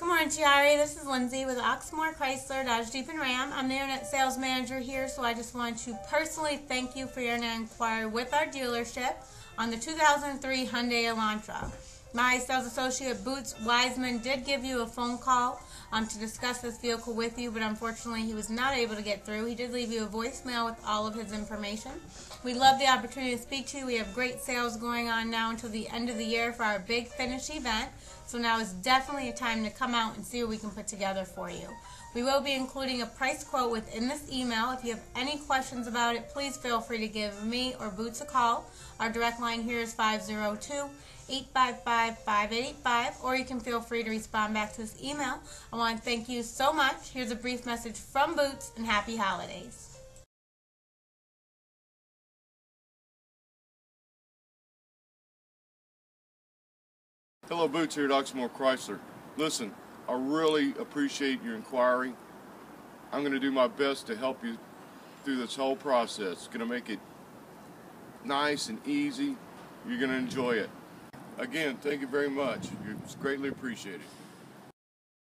Good morning, Chiari. This is Lindsay with Oxmoor Chrysler Dodge Jeep and Ram. I'm the Internet Sales Manager here, so I just want to personally thank you for your inquiry with our dealership on the 2003 Hyundai Elantra. My sales associate, Boots Wiseman, did give you a phone call to discuss this vehicle with you, but unfortunately he was not able to get through. He did leave you a voicemail with all of his information. We love the opportunity to speak to you. We have great sales going on now until the end of the year for our big finish event, so now is definitely a time to come out and see what we can put together for you. We will be including a price quote within this email. If you have any questions about it, please feel free to give me or Boots a call. Our direct line here is 502-855-5885, or you can feel free to respond back to this email. I want to thank you so much. Here's a brief message from Boots, and happy holidays. Hello, Boots here at Oxmoor Chrysler. Listen, I really appreciate your inquiry. I'm going to do my best to help you through this whole process. It's going to make it nice and easy. You're going to enjoy it. Again, thank you very much. It's greatly appreciated.